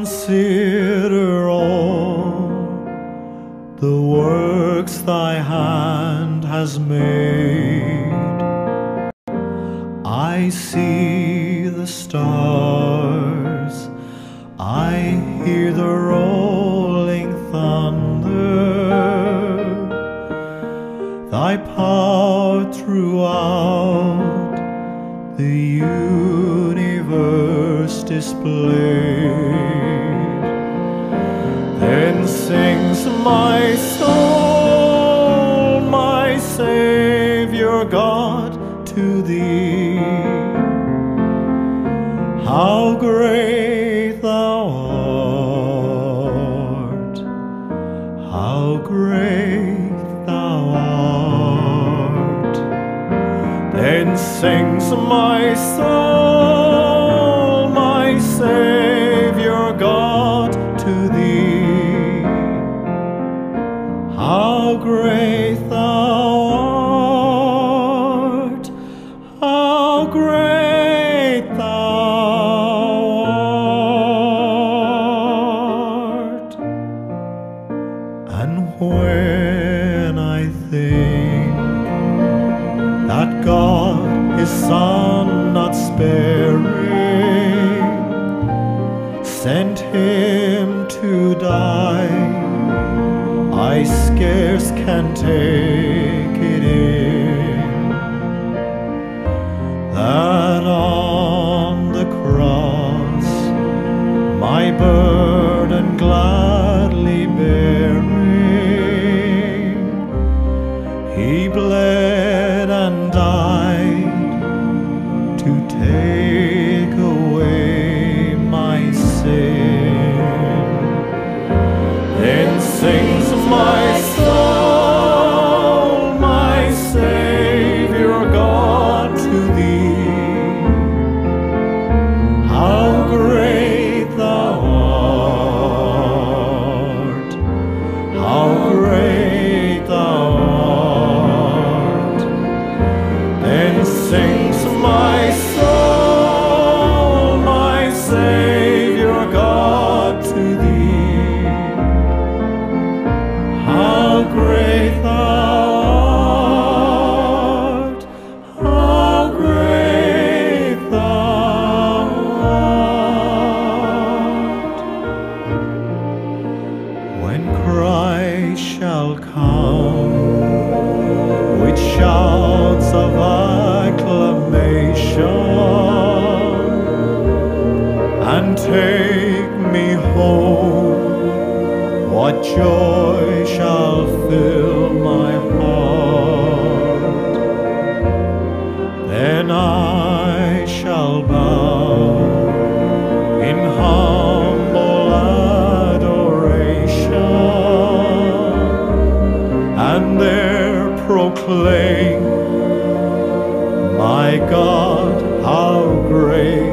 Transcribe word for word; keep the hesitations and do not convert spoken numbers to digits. consider all the works thy hand has made. I see the stars, I hear the rolling thunder, thy power throughout the universe displayed. Then sings my soul, my Saviour God, to thee. How great thou art, how great thou art. Then sings my soul, my Saviour God, to thee. How great thou art, how great thou art. And when I think that God his Son not sparing sent him to die, I scarce can take it in, that on the cross my burden gladly bearing, he bled and died to take away my sin. Then sings my soul, my Saviour God, to thee. How great thou art, how great thou art. Then sings my soul, my Saviour God, to thee. How great thou art, how great thou art. When Christ shall come with shouts of acclamation and take me home, what joy shall fill my heart. Then I shall bow in humble adoration and there proclaim, my God, how great.